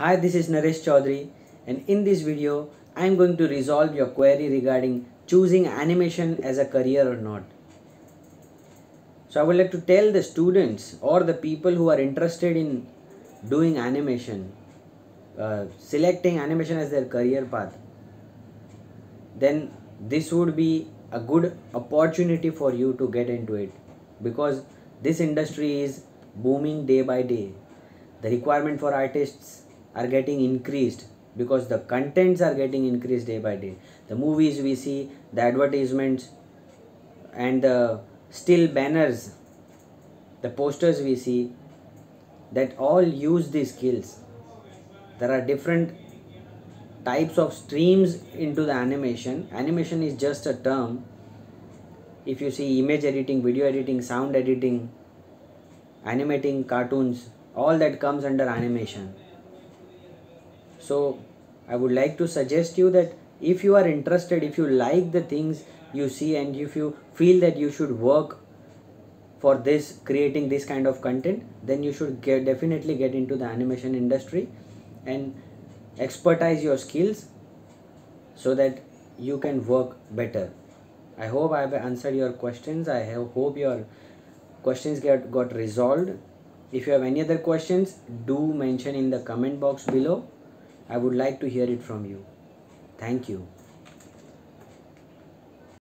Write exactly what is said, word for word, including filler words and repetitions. Hi, this is Naresh Choudhary, and in this video I am going to resolve your query regarding choosing animation as a career or not. So I would like to tell the students or the people who are interested in doing animation, uh, selecting animation as their career path, then this would be a good opportunity for you to get into it, because this industry is booming day by day. The requirement for artists are getting increased because the contents are getting increased day by day. The movies we see, the advertisements and the still banners, the posters we see, that all use these skills. There are different types of streams into the animation. Animation is just a term. If you see image editing, video editing, sound editing, animating cartoons, all that comes under animation. So I would like to suggest you that if you are interested, if you like the things you see and if you feel that you should work for this, creating this kind of content, then you should get, definitely get into the animation industry and expertise your skills so that you can work better. I hope I have answered your questions. I have, hope your questions get got resolved. If you have any other questions, do mention in the comment box below. I would like to hear it from you. Thank you.